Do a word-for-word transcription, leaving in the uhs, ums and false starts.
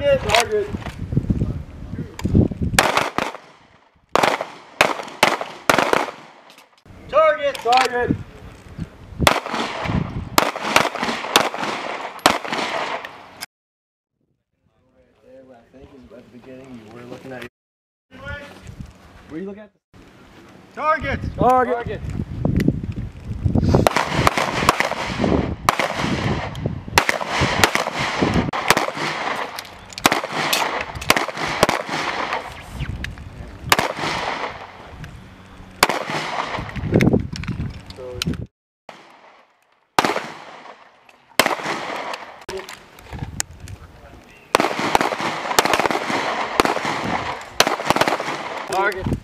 good, all good. Target, target. I think at the beginning you were looking at. Were you looking at the target? Target. Target. Target.